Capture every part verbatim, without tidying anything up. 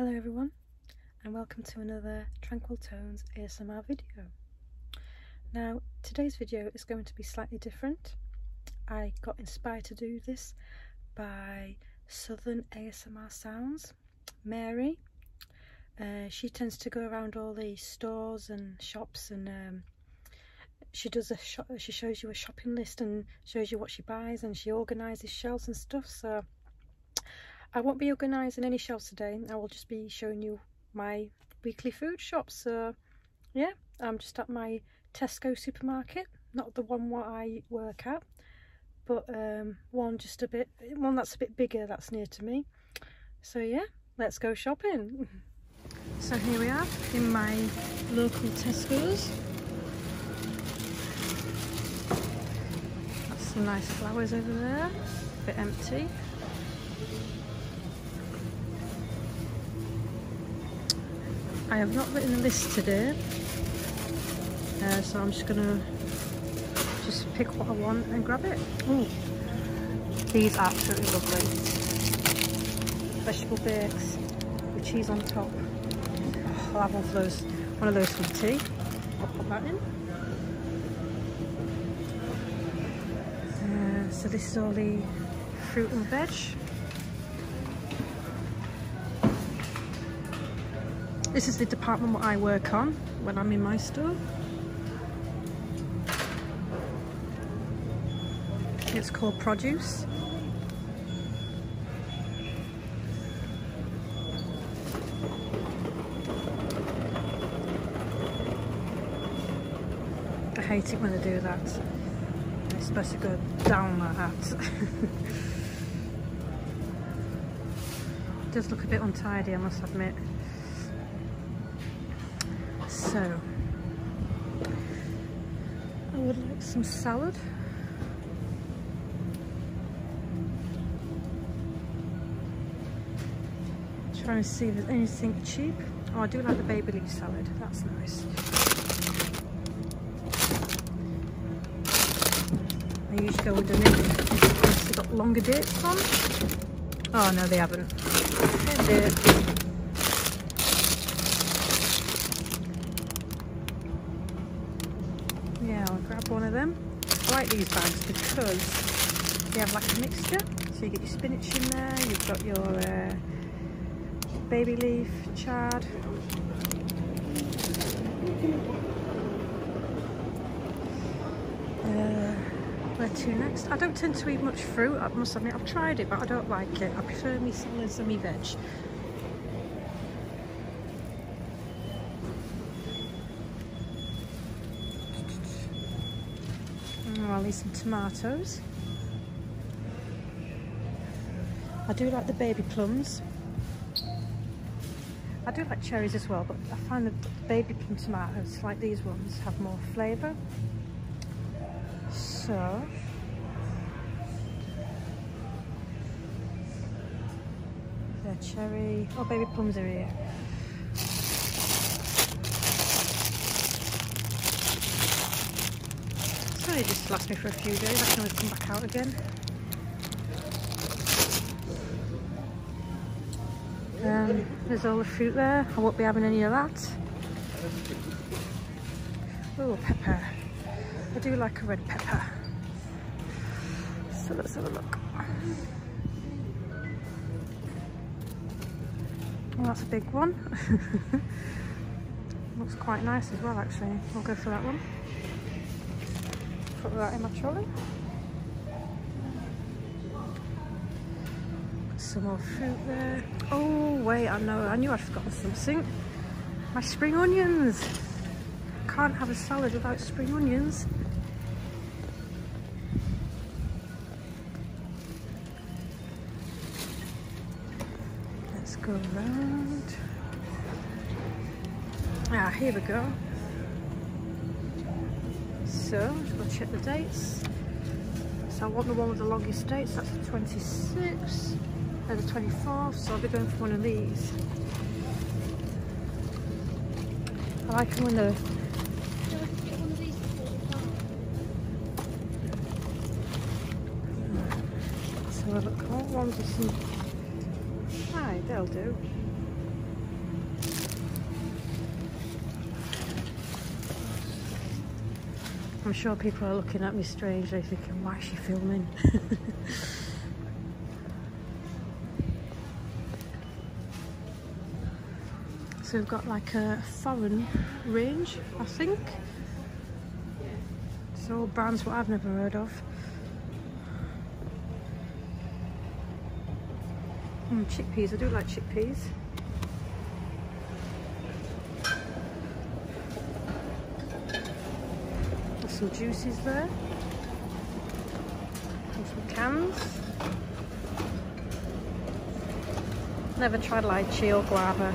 Hello everyone, and welcome to another Tranquil Tones A S M R video. Now today's video is going to be slightly different. I got inspired to do this by Southern A S M R Sounds, Mary. Uh, she tends to go around all the stores and shops, and um, she does a shop, she shows you a shopping list and shows you what she buys, and she organises shelves and stuff. So I won't be organising any shelves today, I will just be showing you my weekly food shop. So yeah, I'm just at my Tesco supermarket, not the one what I work at, but um, one just a bit, one that's a bit bigger, that's near to me. So yeah, let's go shopping. So here we are in my local Tesco's. That's some nice flowers over there, a bit empty. I have not written a list today, uh, so I'm just going to just pick what I want and grab it. Ooh. These are absolutely lovely. Vegetable bakes with cheese on top. Oh, I'll have one of those, one of those for tea. I'll put that in. Uh, so this is all the fruit and veg. This is the department what I work on when I'm in my store. It's called produce. I hate it when they do that. It's supposed to go down like that. It does look a bit untidy, I must admit. So, I would like some salad. Trying to see if there's anything cheap. Oh, I do like the baby leaf salad, that's nice. I usually go with the nibbles. They've got longer dates on. Oh no, they haven't. They're one of them. I like these bags because they have like a mixture, so you get your spinach in there, you've got your uh, baby leaf, chard. Uh, where to next? I don't tend to eat much fruit, I must admit. I've tried it but I don't like it. I prefer me salads and me veg. I'll need some tomatoes. I do like the baby plums. I do like cherries as well, but I find the baby plum tomatoes, like these ones, have more flavour. So, they're cherry. Oh, baby plums are here. It just lasts me for a few days, I can always come back out again. Um, there's all the fruit there, I won't be having any of that. Oh, pepper. I do like a red pepper. So let's have a look. Oh, that's a big one. Looks quite nice as well, actually. I'll go for that one. Put that in my trolley. Got some more fruit there. Oh wait, I know, I knew I'd forgotten something. My spring onions. Can't have a salad without spring onions. Let's go round. Ah, here we go. So, just going to check the dates. So I want the one with the longest dates, that's the twenty-sixth and the twenty-fourth, so I'll be going for one of these. I like them when they're... So I look, oh, ones with some... Aye, they'll do. I'm sure people are looking at me strangely thinking, why is she filming? So we've got like a foreign range, I think. It's all brands what I've never heard of. Mm, chickpeas, I do like chickpeas. There's some juices there. And some cans. Never tried lychee or guava.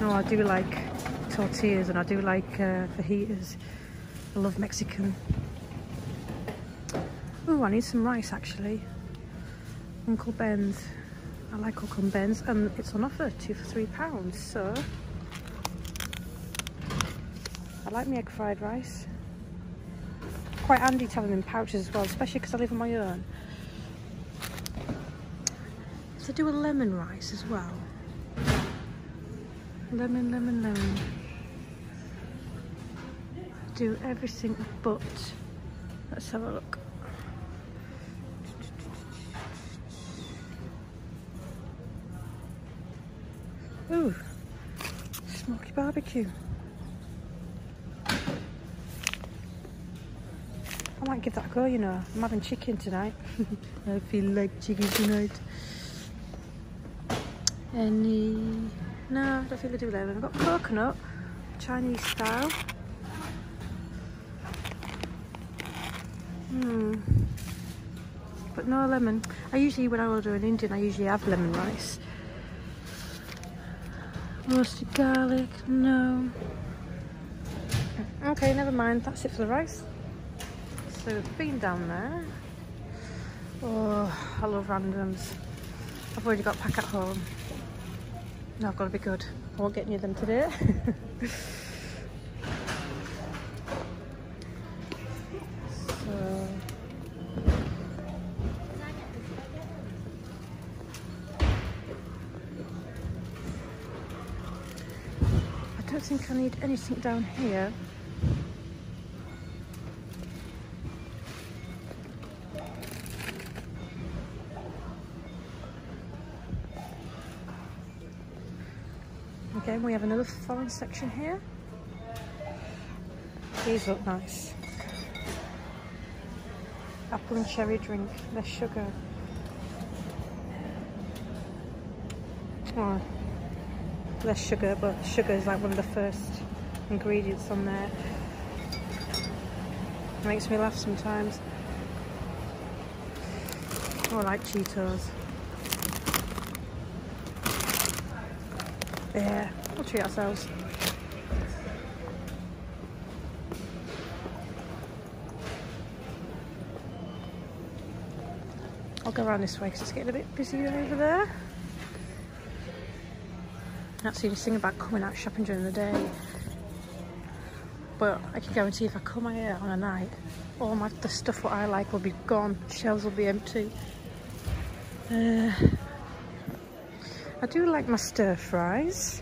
No, I do like tortillas and I do like uh, fajitas. I love Mexican. Oh, I need some rice actually. Uncle Ben's. I like Uncle Ben's and it's on offer, two for three pounds. So I like my egg fried rice. Quite handy to have them in pouches as well, especially because I live on my own. So I do a lemon rice as well. Lemon, lemon, lemon. Do everything but, let's have a look. Ooh, smoky barbecue. I might give that a go, you know. I'm having chicken tonight. I feel like chicken tonight. Any, no, I don't think they do lemon. I've got coconut, Chinese style. Hmm. But no lemon. I usually, when I order an Indian, I usually have lemon rice. Roasted garlic, no. Okay, never mind. That's it for the rice. So we've been down there. Oh, I love randoms. I've already got a pack at home. Now I've got to be good. I won't get near them today. I think I need anything down here. Again, we have another foreign section here. These look nice. Apple and cherry drink, less sugar. Oh. Less sugar, but sugar is like one of the first ingredients on there. It makes me laugh sometimes. Oh, I like Cheetos. Yeah, we'll treat ourselves. I'll go around this way because it's getting a bit busy over there. Actually, just thinking about coming out shopping during the day, but I can guarantee if I come out here on a night, all my the stuff what I like will be gone. Shelves will be empty. Uh, I do like my stir fries.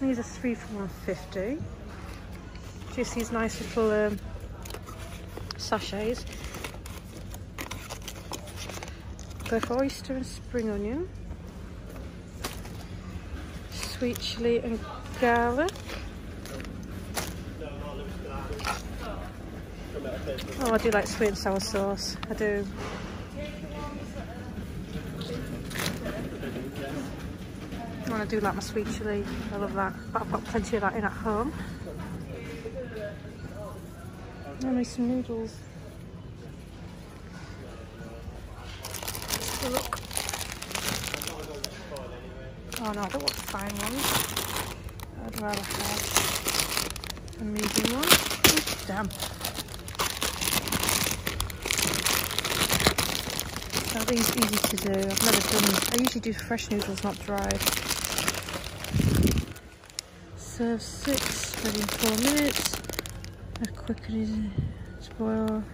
These are three for one fifty. Just these nice little um, sachets. Go for oyster and spring onion. Sweet chili and garlic. Oh, I do like sweet and sour sauce. I do. And I do like my sweet chili. I love that. But I've got plenty of that in at home. I need some noodles. So look. Oh no, I don't want fine ones. I'd rather have a medium one. Ooh, damn. Now these are easy to do. I've never done them. I usually do fresh noodles, not dried. Serve six, ready in four minutes. They're quick and easy to boil.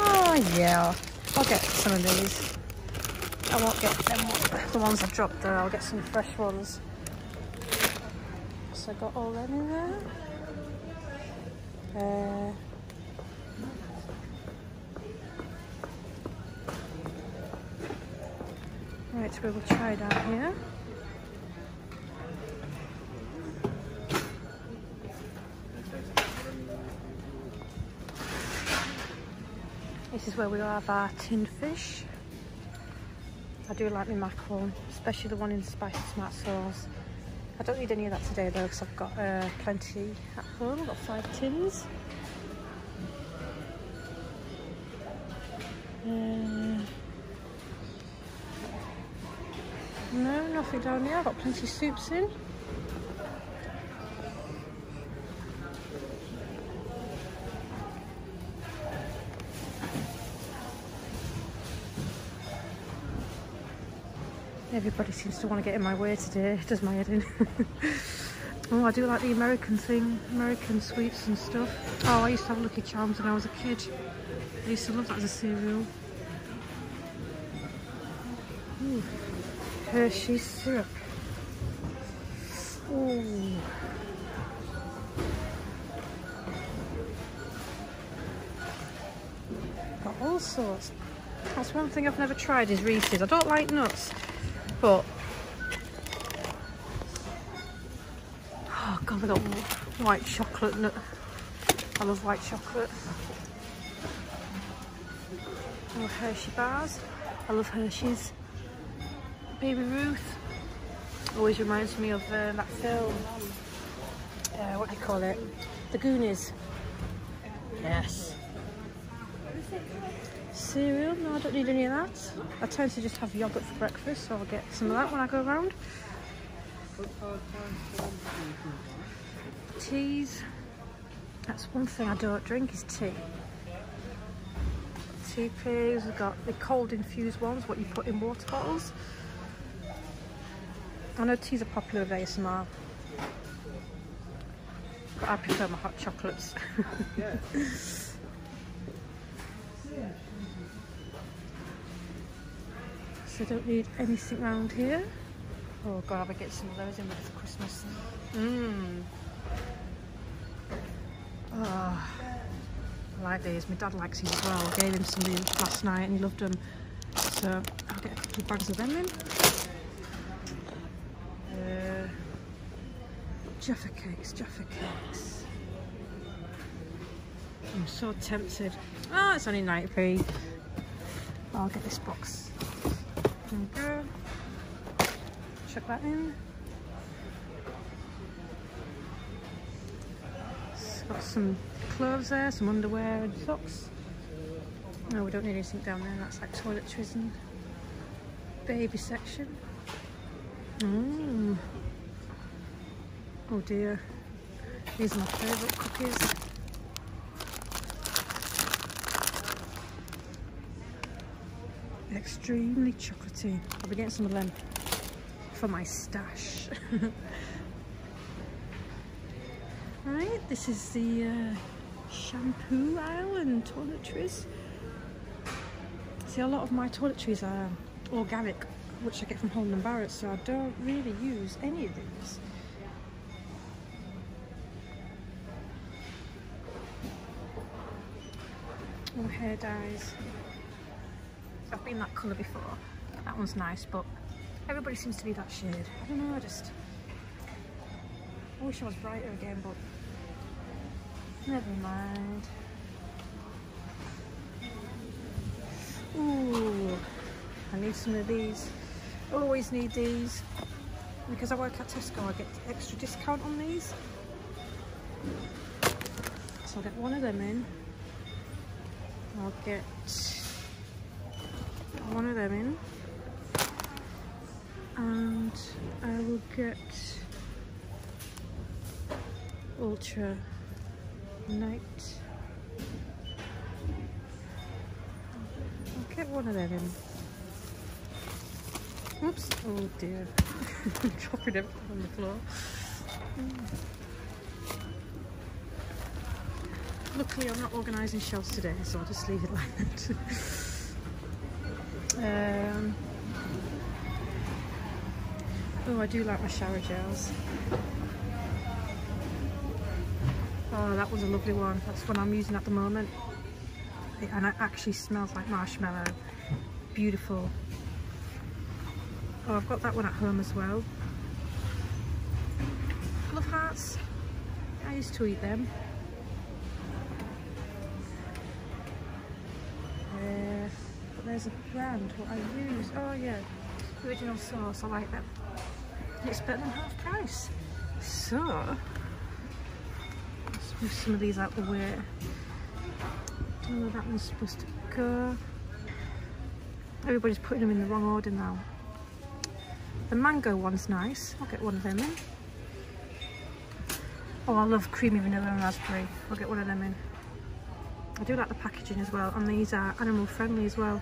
Oh yeah, I'll get some of these. I won't get them, the ones I've dropped there, I'll get some fresh ones. So I got all them in there. Uh, Right, so we will try down here. This is where we have our tinned fish. I do like my mackerel, especially the one in spicy tomato sauce. I don't need any of that today though, because I've got uh, plenty at home. I've got five tins. Uh, No, nothing down here. I've got plenty of soups in. Everybody seems to want to get in my way today. It does my head in. Oh, I do like the American thing. American sweets and stuff. Oh, I used to have Lucky Charms when I was a kid. I used to love that as a cereal. Ooh. Hershey's syrup. Ooh. Got all sorts. That's one thing I've never tried is Reese's. I don't like nuts, but oh god, I got white chocolate nut. I love white chocolate. I love Hershey bars. I love Hershey's. Baby Ruth always reminds me of uh, that film, uh, what do you call it, The Goonies. Yes. Cereal, no, I don't need any of that. I tend to just have yoghurt for breakfast, so I'll get some of that when I go around. Teas, that's one thing I don't drink is tea. Tea pigs, we've got the cold infused ones, what you put in water bottles. I know teas are popular with A S M R, but I prefer my hot chocolates. Yeah. So I don't need anything round here. Oh god, I'll get some of those in with for Christmas. Mmm. Oh, I like these. My dad likes these as well. I gave him some last night and he loved them. So I'll get a couple of bags of them in. Jaffa cakes, Jaffa cakes. I'm so tempted. Oh, it's only ninety p. I'll get this box. There we go. Chuck that in. It's got some clothes there, some underwear and socks. No, we don't need anything down there. That's like toiletries and baby section. Mmm. Oh dear, these are my favourite cookies. Extremely chocolatey. I'll be getting some of them for my stash. Right, this is the uh, shampoo aisle and toiletries. See, a lot of my toiletries are organic, which I get from Holland and Barrett, so I don't really use any of these. Oh, hair dyes. I've been that colour before. That one's nice, but everybody seems to be that shade. I don't know, I just... I wish I was brighter again, but... never mind. Ooh, I need some of these. I always need these. Because I work at Tesco, I get extra discount on these. So I'll get one of them in. I'll get one of them in, and I will get Ultra Night. I'll get one of them in. Oops! Oh dear, I'm dropping everything on the floor. Mm. Luckily, I'm not organising shelves today, so I'll just leave it like that. um, Oh, I do like my shower gels. Oh, that was a lovely one. That's what I'm using at the moment. And it actually smells like marshmallow. Beautiful. Oh, I've got that one at home as well. Love hearts. I used to eat them. Uh, but there's a brand what I use. Oh yeah, original sauce. I like them. It's better than half price. So let's move some of these out the way. Don't know where that one's supposed to go. Everybody's putting them in the wrong order now. The mango one's nice. I'll get one of them in. Oh, I love creamy vanilla and raspberry. I'll get one of them in. I do like the packaging as well, and these are animal friendly as well.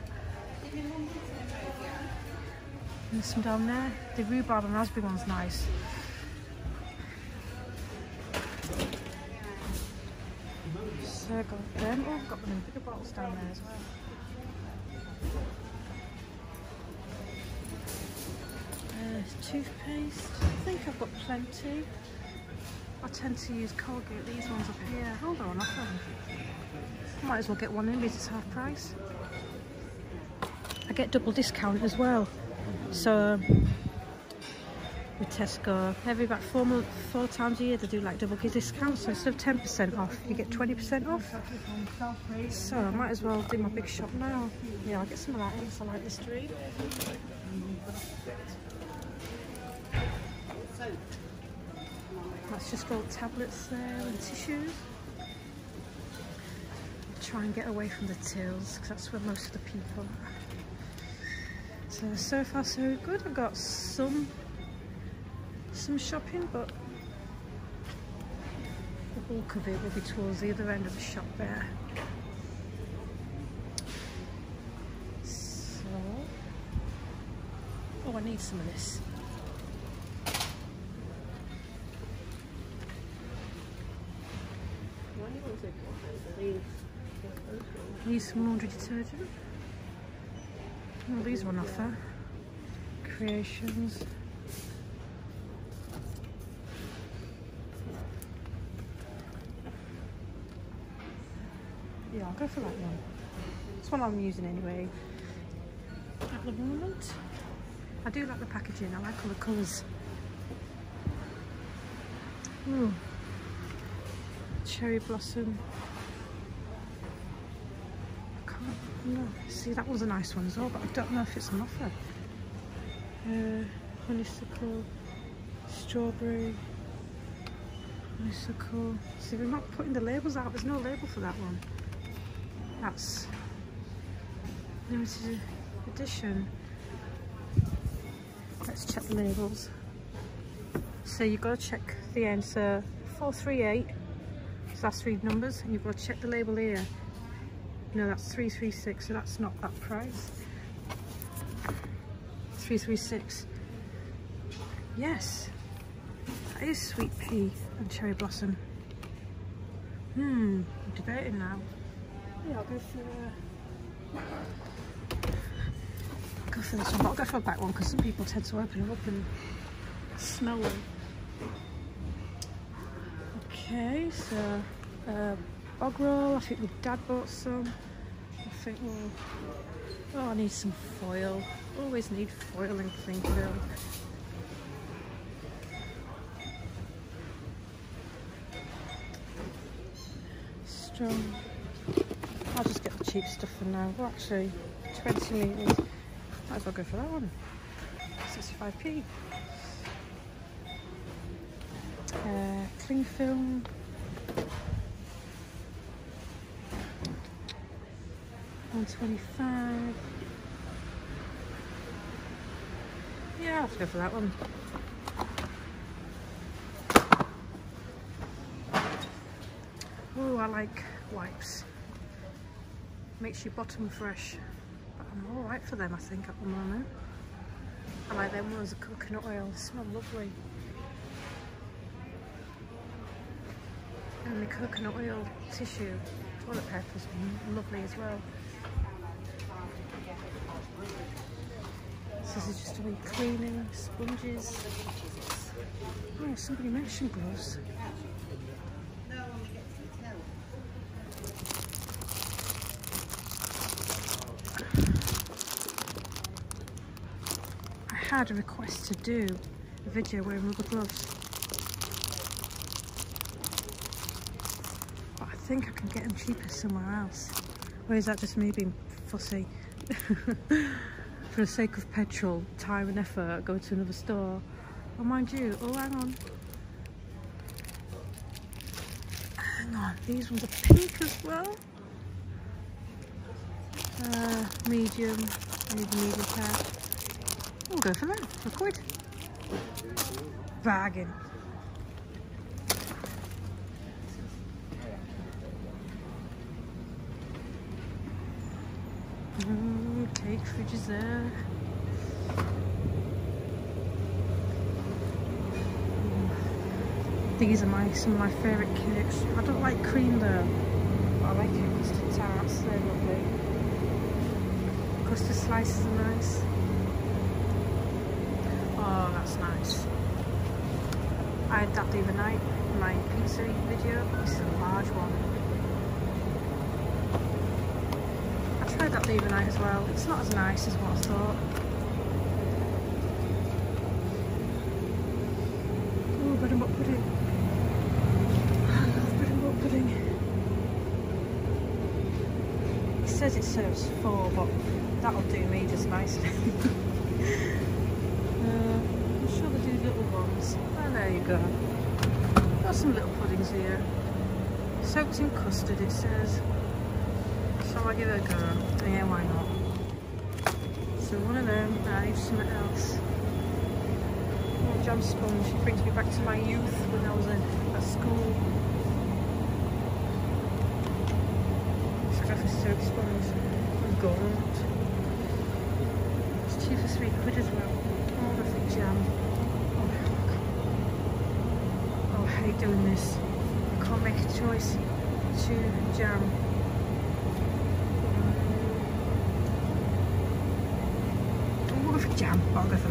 There's some down there. The rhubarb and raspberry one's nice. So I got them. Oh, I've got them in bigger bottles down there as well. There's toothpaste. I think I've got plenty. I tend to use Colgate, these ones up here. Hold on, I've got them. Might as well get one in because it's half price. I get double discount as well. So with Tesco, every about four, month, four times a year they do like double discounts. So instead of ten percent off, you get twenty percent off. So I might as well do my big shop now. Yeah, I'll get some of that in, so I like this drink. That's just got tablets there and tissues. I'll try and get away from the tills because that's where most of the people are. So, so far so good. I've got some some shopping, but the bulk of it will be towards the other end of the shop there. So, oh, I need some of this. Use some laundry detergent. Oh, these are on offer. Creations. Yeah, I'll go for that one. It's one I'm using anyway. At the moment, I do like the packaging. I like all the colours. Ooh. Cherry blossom. I can't know. See, that was a nice one as well, but I don't know if it's on offer. Uh, honeysuckle, strawberry, honeysuckle. See, we're not putting the labels out. There's no label for that one. That's limited edition. Let's check the labels. So you've got to check the end. So four three eight. So that's three numbers, and you've got to check the label here. No, that's three three six, so that's not that price. three three six. Yes, that is sweet pea and cherry blossom. Hmm, I'm debating now. Yeah, I'll go for. Uh, I'll go for this one, but I'll go for a back one because some people tend to open them up and smell them. Okay, so uh, bog roll, I think my dad bought some. I think we'll, oh I need some foil, always need foil in Plainfield. Strong, I'll just get the cheap stuff for now. Well actually, twenty metres, might as well go for that one, sixty-five p. Uh, cling film. one twenty-five. Yeah, I'll have to go for that one. Oh, I like wipes. Makes you bottom fresh. But I'm alright for them, I think, at the moment. I like them ones of coconut oil. They smell lovely. And the coconut oil tissue toilet paper is lovely as well. So This is just a wee cleaning, sponges. Oh, somebody mentioned gloves. I had a request to do a video wearing rubber gloves, but I think I can get them cheaper somewhere else. Or is that just me being fussy? For the sake of petrol, time and effort, go to another store. Oh, mind you, oh, hang on. Hang on, these ones are pink as well. Uh, medium, maybe medium pair. We'll go for that, for a quid. Bargain. Mm, cake fridge is there. These are my some of my favourite cakes. I don't like cream though, but I like your custard tarts, they're lovely. Custard slices are nice. Oh, that's nice. I had that the other night in my pizza video, it's a large one. I tried that the other night as well, it's not as nice as what I thought. Oh, bread and butter pudding. It says it serves four, but that'll do me just nicely. uh, I'm sure they do little ones. Oh, there you go. Got some little puddings here. Soaked in custard, it says. Shall I give it a go? Yeah, why not? So one of them, I need something else. Oh, jam sponge, it brings me back to my youth when I was in, at school. Soap sponge and gold. It's two for three quid as well. Oh, lovely jam. Oh, heck. Oh, I hate doing this. I can't make a choice. Two jam. Oh, what if a jam? Oh, I'll go for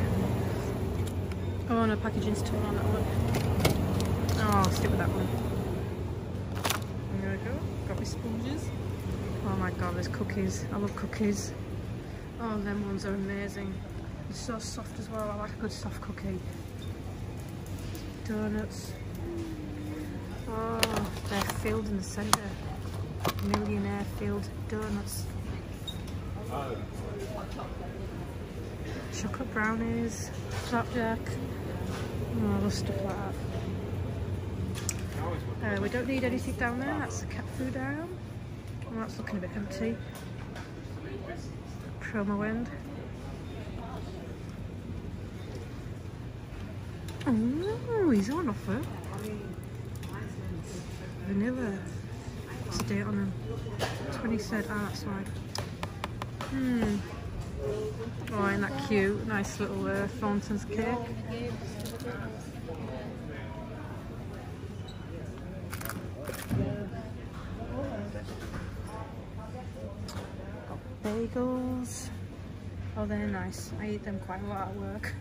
it. Oh, no, packaging's torn on that one. Oh, I'll stick with that one. There we go. Got my sponges. Oh my god, there's cookies. I love cookies. Oh, them ones are amazing. They're so soft as well. I like a good soft cookie. Donuts. Oh, they're filled in the centre. Millionaire filled donuts. Chocolate brownies. Flapjack. Oh, I love stuff like that. Uh, we don't need anything down there. That's the cat food aisle. Well, that's looking a bit empty. Promo end. Oh, he's on offer. Vanilla. What's the date on him? twenty-third. Ah, that's right. Hmm. Oh, ain't that cute? Nice little uh, Thornton's cake. Bagels. Oh, they're nice. I eat them quite a lot at work.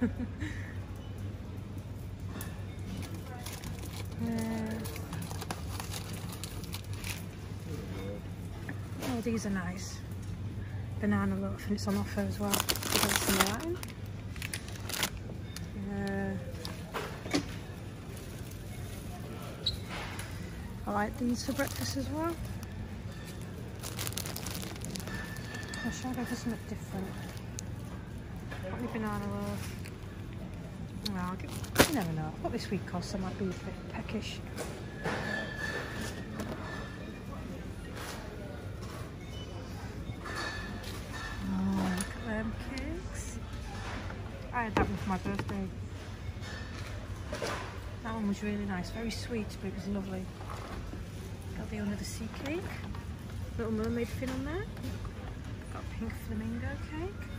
uh, oh, these are nice. Banana loaf, and it's on offer as well. Uh, I like these for breakfast as well. I shall go for something different. Probably banana loaf. No, I'll get, you never know. I've got this week off, so I might be a bit peckish. Oh, look at them cakes. I had that one for my birthday. That one was really nice. Very sweet, but it was lovely. Got the Under the Sea cake. Little mermaid fin on there. Pink flamingo cake,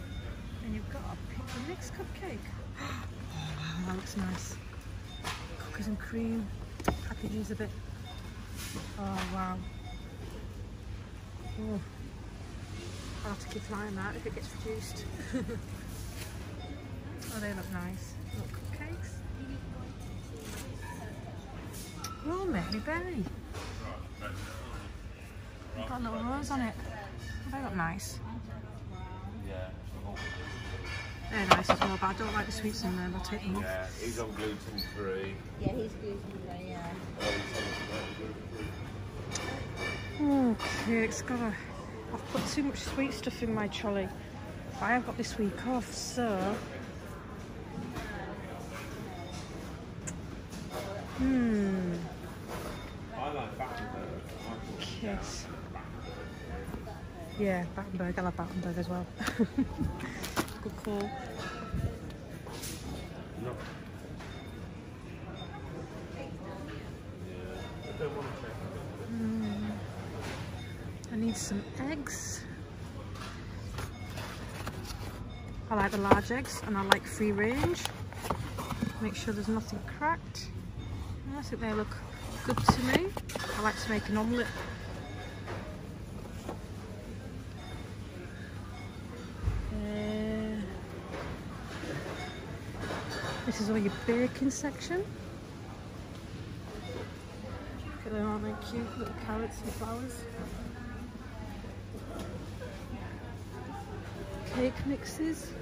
and you've got a pink mixed cupcake. Oh wow, that looks nice. Cookies and cream. Packaging's a bit. Oh wow. Oh, I'll have to keep an eye on that if it gets reduced. Oh, they look nice. Little cupcakes. Oh, Mary Berry. Got a little rose on it. They look nice. Yeah. They're nice as well, but I don't like the sweets in there. I'll take them off. Yeah, he's on gluten free. Yeah, he's gluten free. Yeah. Okay, it's got a. I've put too much sweet stuff in my trolley. But I have got this week off, so. Hmm. I like Battenberg. Yes. Yeah, Battenberg. I like Battenberg as well. Good call. No. Mm. I need some eggs. I like the large eggs and I like free range. Make sure there's nothing cracked. I think they look good to me. I like to make an omelette. This is all your baking section. Look at them, aren't they cute? Little carrots and flowers. Cake mixes.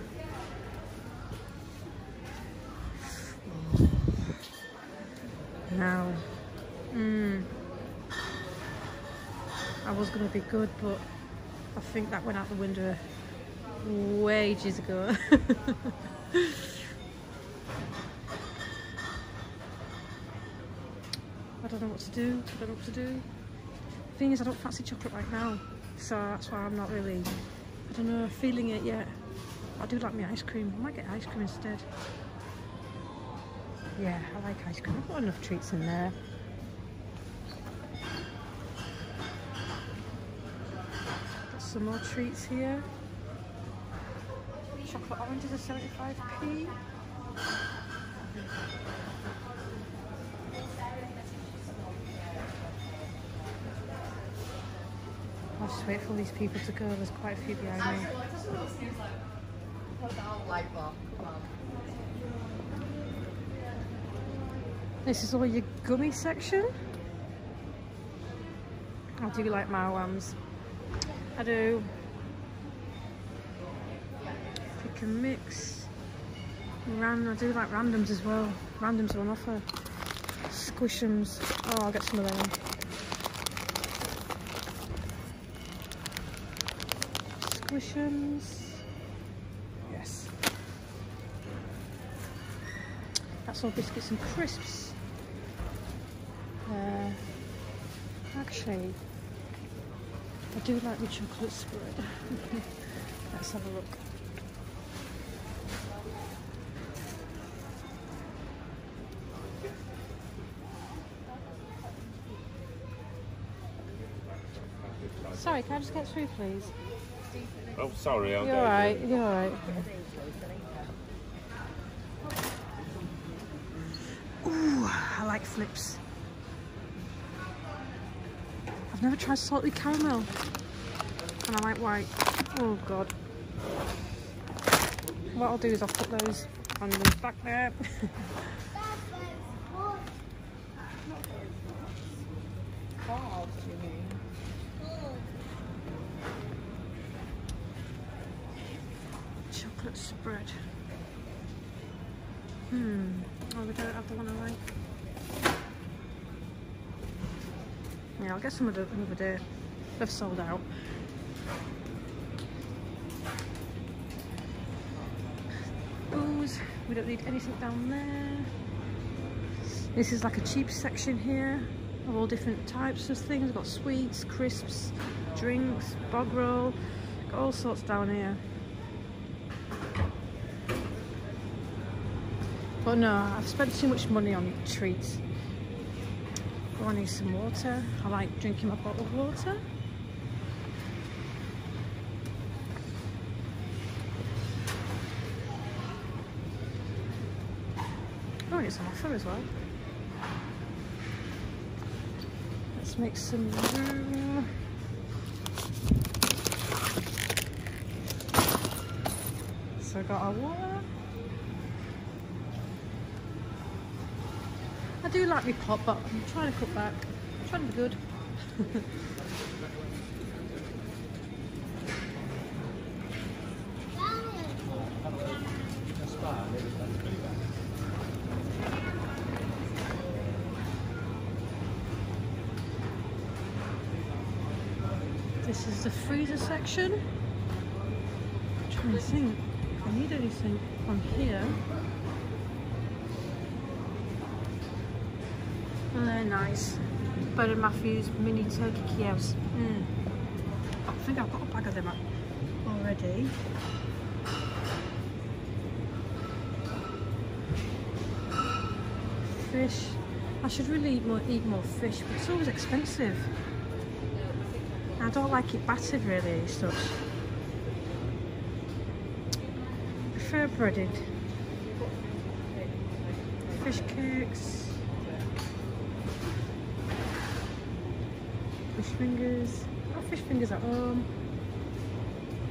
Now, mm, I was going to be good, but I think that went out the window wages ago. I don't know what to do, I don't know what to do. The thing is, I don't fancy chocolate right now, so that's why I'm not really, I don't know, feeling it yet. I do like my ice cream, I might get ice cream instead. Yeah, I like ice cream, I've got enough treats in there. Got some more treats here. Chocolate oranges are seventy-five p. I'll just wait for all these people to go, there's quite a few behind me. This is all your gummy section. I do like my whams. I do. Pick and mix. Random, I do like randoms as well. Randoms are on offer. Squishums. Oh, I'll get some of them. Yes. That's all biscuits and crisps. Uh, actually, I do like the chocolate spread. Let's have a look. Sorry, can I just get through, please? Oh, sorry, I'll You're alright, you're alright. Ooh, I like flips. I've never tried salted caramel. And I like white. Oh, God. What I'll do is I'll put those on the back there. Spread. Hmm. Oh, we don't have the one I like. Yeah, I'll get some of it another day. They've sold out. Booze. We don't need anything down there. This is like a cheap section here of all different types of things. We've got sweets, crisps, drinks, bog roll. Got all sorts down here. But no, I've spent too much money on treats. Oh, I need some water. I like drinking my bottle of water. Oh, and it's on offer as well. Let's make some room. So I got our water. I do like me pop, but I'm trying to cut back. I'm trying to be good. This is the freezer section. I'm trying to think if I need anything on here. Oh, they're nice. Ben and Matthew's mini turkey Kievs. Mm. I think I've got a bag of them already. Fish. I should really eat more, eat more fish, but it's always expensive. I don't like it battered really, such. I prefer breaded. Fish cakes. Fish fingers. I've got fish fingers at home.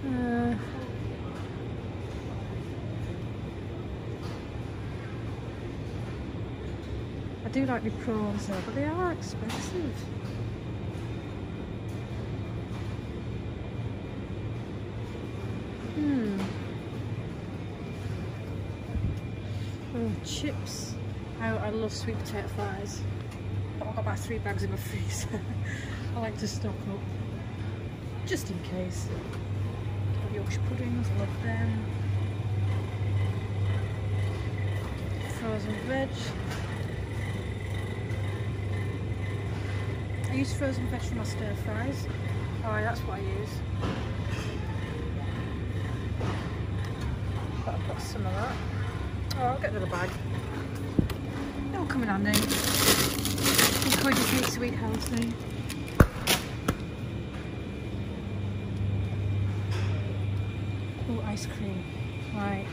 Uh, I do like the prawns though, but they are expensive. Hmm. Oh, chips. I, I love sweet potato fries. But I've got about three bags in my freezer. I like to stock up. Just in case. Yorkshire puddings, love them. Frozen veg. I use frozen veg for my stir fries. Alright, that's what I use. I've got some of that. Oh, I'll get another bag. It'll come in handy. Encourage you to eat sweet healthy. Oh, ice cream. Right.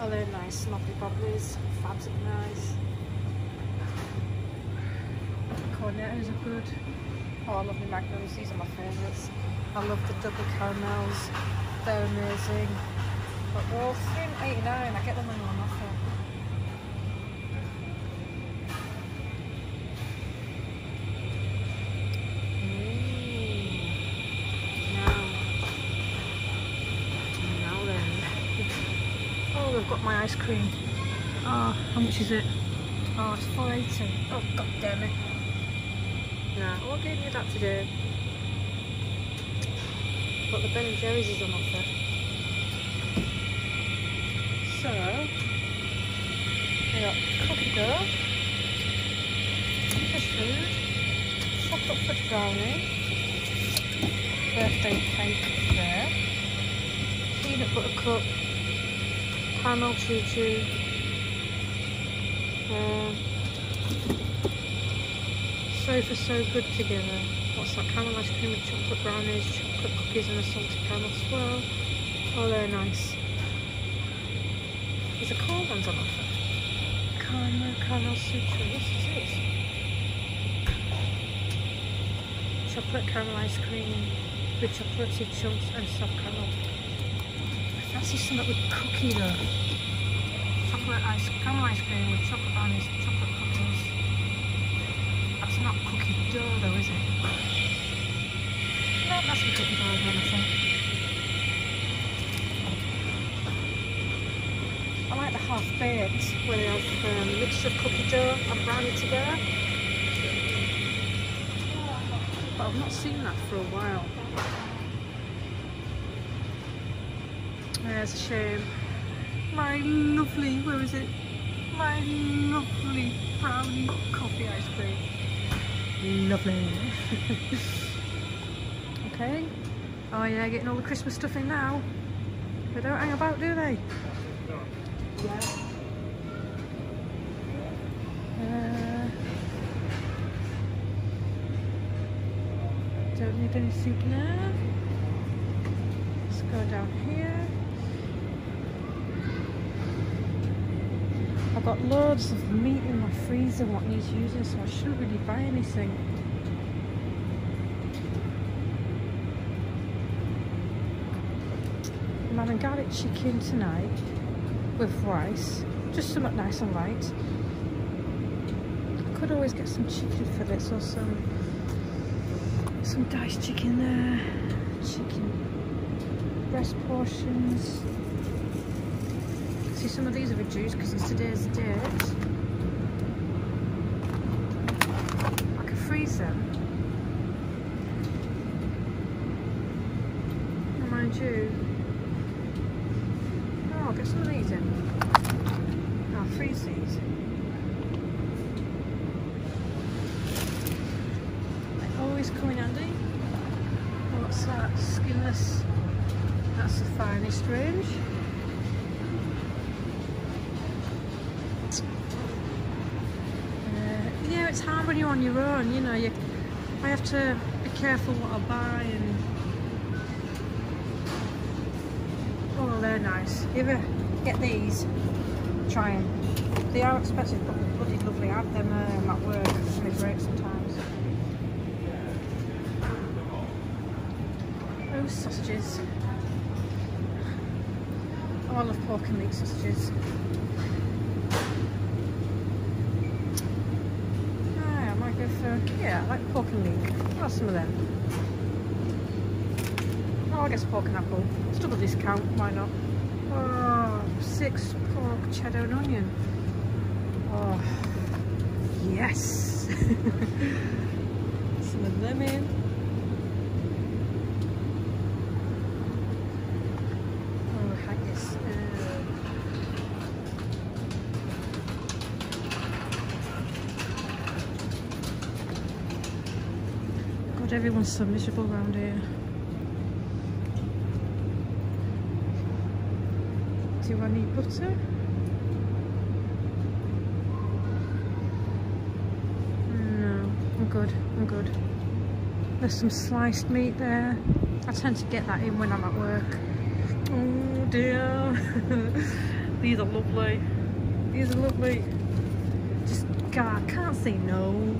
Oh, they're nice. Sloppy bobblies. Fabs are nice. Cornettos are good. Oh, I love the Magnums. These are my favourites. I love the double caramels. They're amazing, but they're all three eighty-nine. I get them on offer. Mm. Now, now then. Oh, they've got my ice cream. Ah, oh, how much is it? Oh, it's four eighty. Oh, god damn it! Nah, what gave you that today? But the Ben and Jerry's is on offer. So, we got cookie dough, fish food, chocolate fudge brownie, birthday cake there, peanut butter cup, caramel choo choo, uh, so for so good together. What's that? Caramel ice cream with chocolate brownies, chocolate cookies and a salted caramel swirl. Oh, they're nice. There's a cold ones on offer. Caramel, caramel sucre. Yes, it is. Chocolate caramel ice cream with chocolatey chunks and soft caramel. I fancy something with cookie though. Chocolate ice, caramel ice cream with chocolate brownies and chocolate cookies. That's not cookie dough though, is it? No, that's a cookie dough again, I think. I like the half-baked, where they have a um, mixture of cookie dough and brownie together. But I've not seen that for a while. Yeah, it's a shame. My lovely, where is it? My lovely brownie coffee ice cream. Lovely. Okay. Oh yeah, getting all the Christmas stuff in now. They don't hang about, do they? Yeah. Uh, don't need any soup now. Let's go down here. I've got loads of meat in my freezer what needs using, so I shouldn't really buy anything. I'm having garlic chicken tonight with rice just something nice and light. I could always get some chicken fillets or some some diced chicken there, chicken breast portions. See, some of these are reduced because it's today's date. I could freeze them. Mind you, oh, I'll get some of these in. I'll freeze these. They always come in handy. What's that? Skinless. That's the finest range. Uh, yeah, it's hard when you're on your own. You know, you. I have to be careful what I buy and. Oh, they're nice. You ever get these? Try them. They are expensive, but they're bloody lovely. I have them um, at work and they break sometimes. Oh, sausages. Oh, I love pork and meat sausages. Ah, I might go for, yeah, I like pork and meat. I'll have some of them. Oh, I guess pork and apple. It's double discount, why not? Oh, six pork, cheddar and onion. Oh, yes! Some of them in. Oh, haggis. Uh... God, everyone's so miserable around here. Do I need butter? No, I'm good, I'm good. There's some sliced meat there. I tend to get that in when I'm at work. Oh dear. These are lovely. These are lovely. Just, God, I can't say no.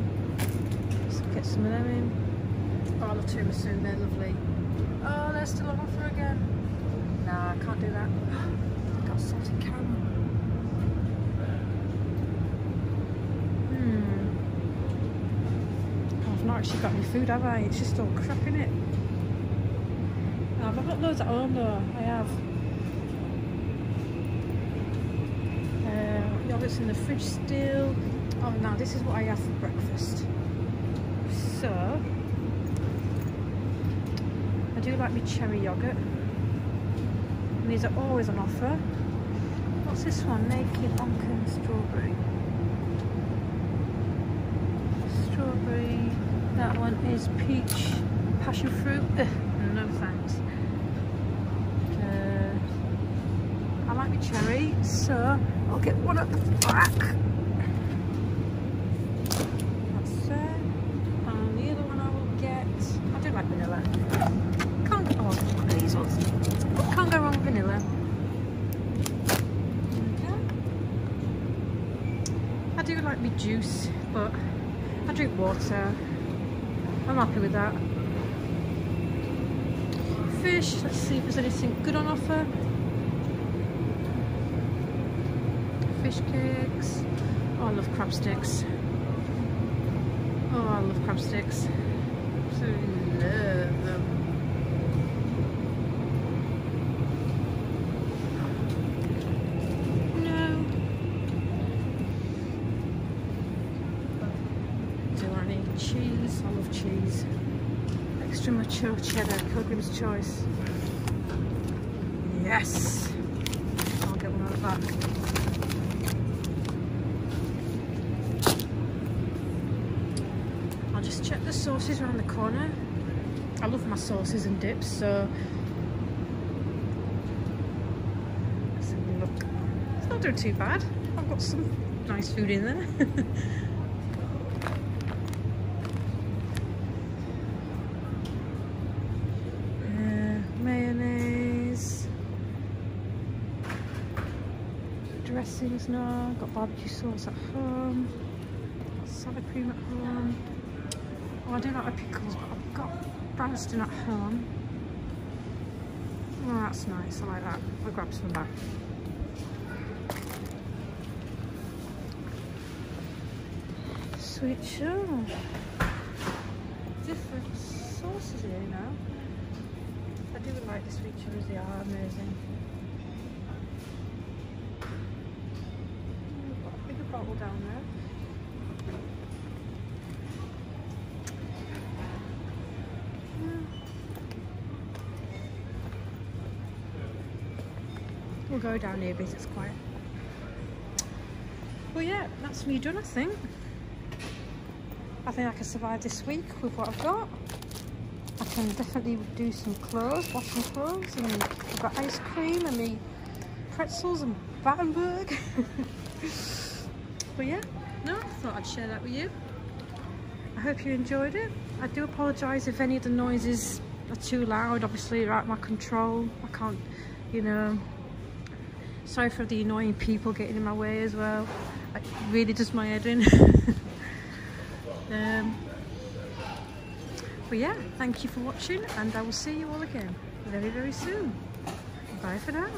Let's get some of them in. Oh, I love tiramisu, they're lovely. Oh, they're still on offer again. Nah, I can't do that. Salted caramel. Hmm. I've not actually got any food, have I? It's just all crap, isn't it? No, I've got loads at home though. I have. Uh, yogurt's in the fridge still. Oh no, this is what I have for breakfast. So I do like my cherry yogurt. And these are always on offer. What's this one? Naked Onken strawberry. Strawberry. That one is peach passion fruit. Ugh, no thanks. Uh, I like my cherry, so I'll get one at the back. That's it. And the other one I will get. I do like vanilla. Can't. Oh, look at these ones. Can't go wrong with vanilla. I do like my juice, but I drink water. I'm happy with that. Fish, let's see if there's anything good on offer. Fish cakes. Oh, I love crab sticks. Oh, I love crab sticks. Absolutely love them. No. Cheese, I love cheese. Extra mature cheddar, Pilgrim's Choice. Yes! I'll get one out of the back. I'll just check the sauces around the corner. I love my sauces and dips, so. Let's have a look. It's not doing too bad. I've got some nice food in there. Dressings now, I've got barbecue sauce at home, I've got salad cream at home. Oh, I do like my pickles, but I've got Branston at home. Oh, that's nice, I like that. I'll grab some of that. sweet churro. Different sauces here now. I do like the sweet churros, they are amazing. We've got a bigger bottle down there. We'll go down here because it's quiet. Well, yeah, that's me done, I think. I think I can survive this week with what I've got. I can definitely do some clothes, wash some clothes, and I've got ice cream and me pretzels and Battenberg. But yeah, no, I thought I'd share that with you. I hope you enjoyed it. I do apologise if any of the noises are too loud, obviously, they're out of my control. I can't, you know. Sorry for the annoying people getting in my way as well. It really does my head in. um, but yeah, thank you for watching, and I will see you all again very, very soon. Bye for now.